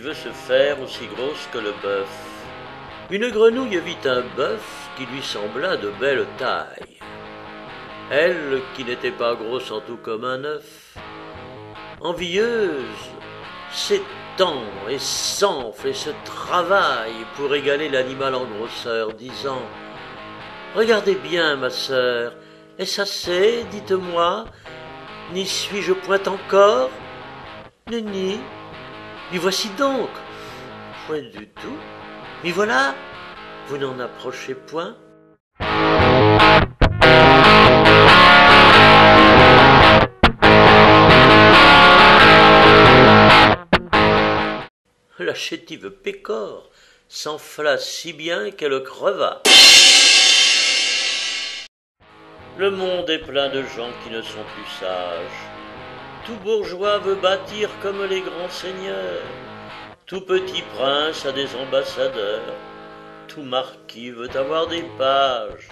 qui veut se faire aussi grosse que le bœuf. Une grenouille vit un bœuf qui lui sembla de belle taille. Elle, qui n'était pas grosse en tout comme un œuf, envieuse, s'étend et s'enfle et se travaille pour égaler l'animal en grosseur, disant « Regardez bien, ma sœur, est-ce assez, dites-moi, n'y suis-je point encore? Nenni, m'y voici donc, point du tout, m'y voilà, vous n'en approchez point. » La chétive pécore s'enfla si bien qu'elle creva. Le monde est plein de gens qui ne sont plus sages. Tout bourgeois veut bâtir comme les grands seigneurs. Tout petit prince a des ambassadeurs. Tout marquis veut avoir des pages.